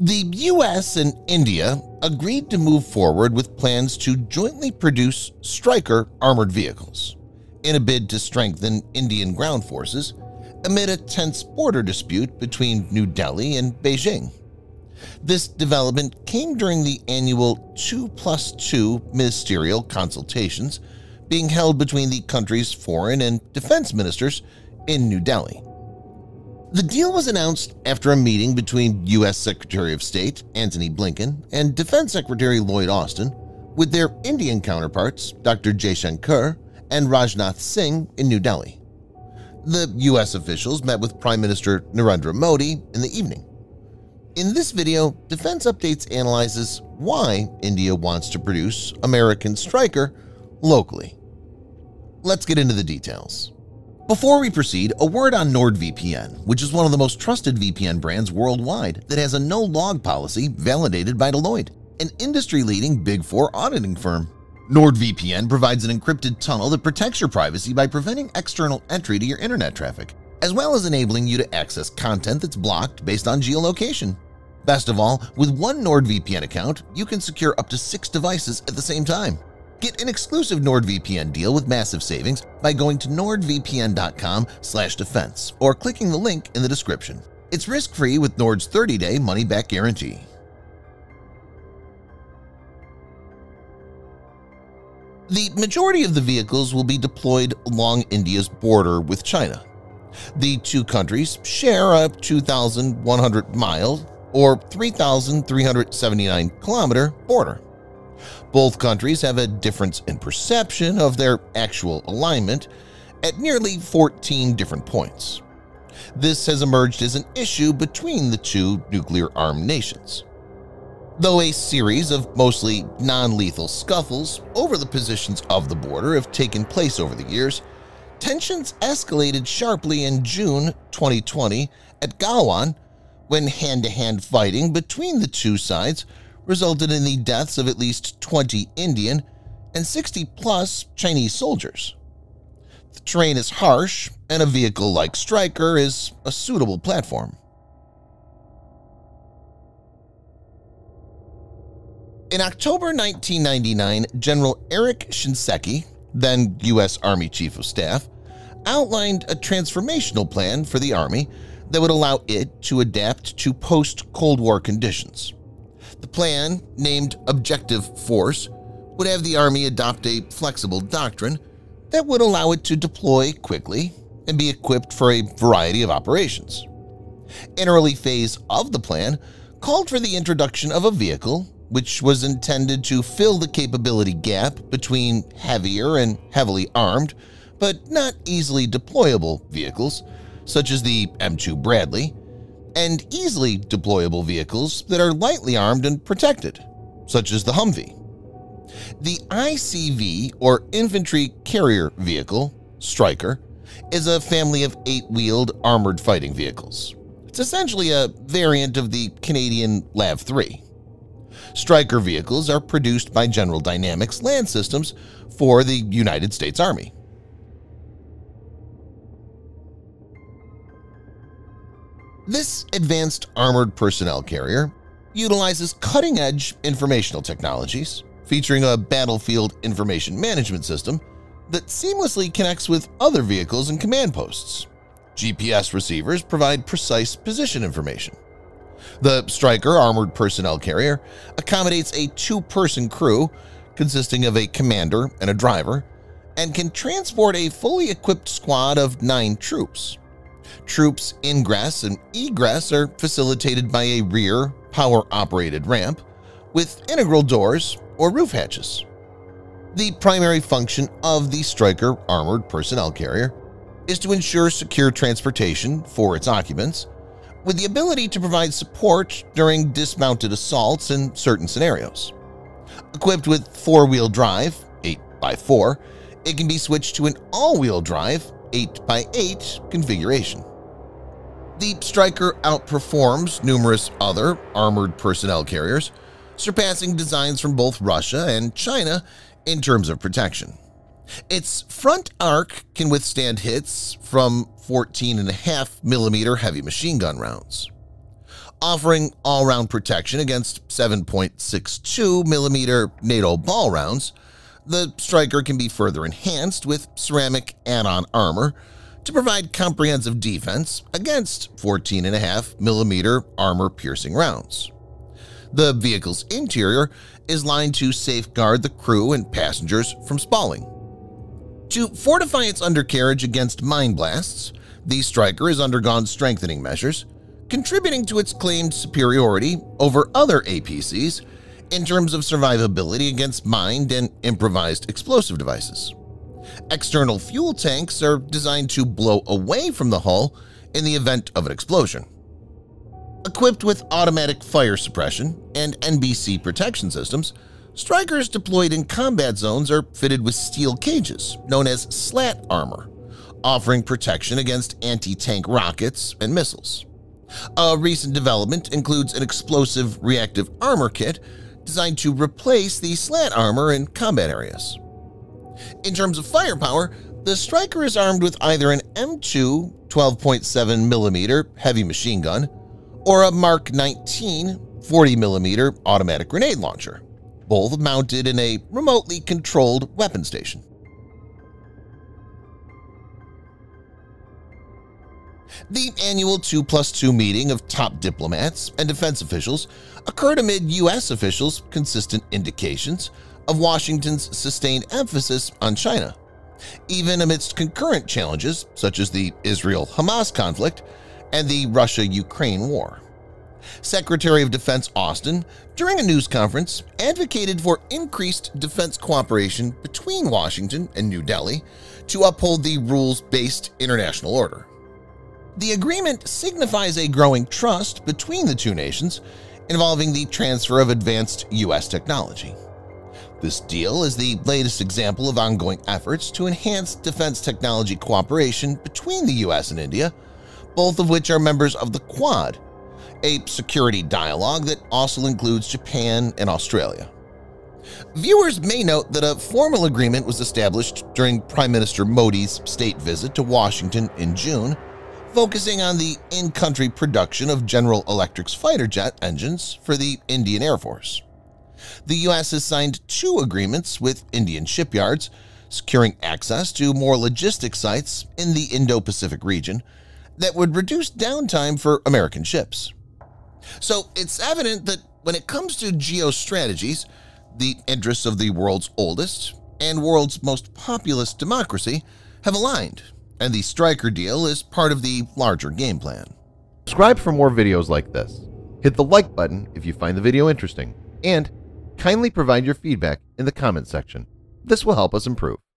The U.S. and India agreed to move forward with plans to jointly produce Stryker armored vehicles in a bid to strengthen Indian ground forces amid a tense border dispute between New Delhi and Beijing. This development came during the annual 2+2 ministerial consultations being held between the country's foreign and defense ministers in New Delhi. The deal was announced after a meeting between U.S. Secretary of State Antony Blinken and Defense Secretary Lloyd Austin with their Indian counterparts Dr. Jaishankar and Rajnath Singh in New Delhi. The U.S. officials met with Prime Minister Narendra Modi in the evening. In this video, Defense Updates analyzes why India wants to produce American Stryker locally. Let's get into the details. Before we proceed, a word on NordVPN, which is one of the most trusted VPN brands worldwide that has a no-log policy validated by Deloitte, an industry-leading Big Four auditing firm. NordVPN provides an encrypted tunnel that protects your privacy by preventing external entry to your internet traffic, as well as enabling you to access content that's blocked based on geolocation. Best of all, with one NordVPN account, you can secure up to 6 devices at the same time. Get an exclusive NordVPN deal with massive savings by going to nordvpn.com/defense or clicking the link in the description. It's risk-free with Nord's 30-day money-back guarantee. The majority of the vehicles will be deployed along India's border with China. The two countries share a 2,100-mile or 3,379-kilometer border. Both countries have a difference in perception of their actual alignment at nearly 14 different points. This has emerged as an issue between the two nuclear-armed nations. Though a series of mostly non-lethal scuffles over the positions of the border have taken place over the years, tensions escalated sharply in June 2020 at Galwan when hand-to-hand fighting between the two sides resulted in the deaths of at least 20 Indian and 60-plus Chinese soldiers. The terrain is harsh, and a vehicle like Stryker is a suitable platform. In October 1999, General Eric Shinseki, then U.S. Army Chief of Staff, outlined a transformational plan for the Army that would allow it to adapt to post-Cold War conditions. The plan, named Objective Force, would have the Army adopt a flexible doctrine that would allow it to deploy quickly and be equipped for a variety of operations. An early phase of the plan called for the introduction of a vehicle which was intended to fill the capability gap between heavier and heavily armed but not easily deployable vehicles such as the M2 Bradley, and easily deployable vehicles that are lightly armed and protected, such as the Humvee. The ICV, or Infantry Carrier Vehicle, Stryker, is a family of 8-wheeled armored fighting vehicles. It's essentially a variant of the Canadian LAV-3. Stryker vehicles are produced by General Dynamics Land Systems for the United States Army. This advanced armored personnel carrier utilizes cutting-edge informational technologies, featuring a battlefield information management system that seamlessly connects with other vehicles and command posts. GPS receivers provide precise position information. The Stryker armored personnel carrier accommodates a 2-person crew consisting of a commander and a driver, and can transport a fully equipped squad of 9 troops. Troops ingress and egress are facilitated by a rear, power-operated ramp with integral doors or roof hatches. The primary function of the Stryker armored personnel carrier is to ensure secure transportation for its occupants, with the ability to provide support during dismounted assaults in certain scenarios. Equipped with 4-wheel drive 8x4, it can be switched to an all-wheel drive 8x8 configuration. The Stryker outperforms numerous other armored personnel carriers, surpassing designs from both Russia and China in terms of protection. Its front arc can withstand hits from 14.5 mm heavy machine gun rounds. offering all-round protection against 7.62mm NATO ball rounds. The Stryker can be further enhanced with ceramic add-on armor to provide comprehensive defense against 14.5mm armor-piercing rounds. The vehicle's interior is lined to safeguard the crew and passengers from spalling. To fortify its undercarriage against mine blasts, the Stryker has undergone strengthening measures, contributing to its claimed superiority over other APCs in terms of survivability against mined and improvised explosive devices. External fuel tanks are designed to blow away from the hull in the event of an explosion. Equipped with automatic fire suppression and NBC protection systems, Strykers deployed in combat zones are fitted with steel cages known as slat armor, offering protection against anti-tank rockets and missiles. A recent development includes an explosive reactive armor kit designed to replace the slat armor in combat areas. In terms of firepower, the Stryker is armed with either an M2 12.7mm heavy machine gun or a Mark 19 40mm automatic grenade launcher, both mounted in a remotely controlled weapon station. The annual 2+2 meeting of top diplomats and defense officials occurred amid U.S. officials' consistent indications of Washington's sustained emphasis on China, even amidst concurrent challenges such as the Israel-Hamas conflict and the Russia-Ukraine war. Secretary of Defense Austin, during a news conference, advocated for increased defense cooperation between Washington and New Delhi to uphold the rules-based international order. The agreement signifies a growing trust between the two nations, involving the transfer of advanced U.S. technology. This deal is the latest example of ongoing efforts to enhance defense technology cooperation between the U.S. and India, both of which are members of the Quad, a security dialogue that also includes Japan and Australia. Viewers may note that a formal agreement was established during Prime Minister Modi's state visit to Washington in June, focusing on the in-country production of General Electric's fighter jet engines for the Indian Air Force. The U.S. has signed 2 agreements with Indian shipyards, securing access to more logistics sites in the Indo-Pacific region that would reduce downtime for American ships. So it's evident that when it comes to geostrategies, the interests of the world's oldest and world's most populous democracy have aligned, and the Stryker deal is part of the larger game plan. Subscribe for more videos like this. Hit the like button if you find the video interesting, and kindly provide your feedback in the comment section. This will help us improve.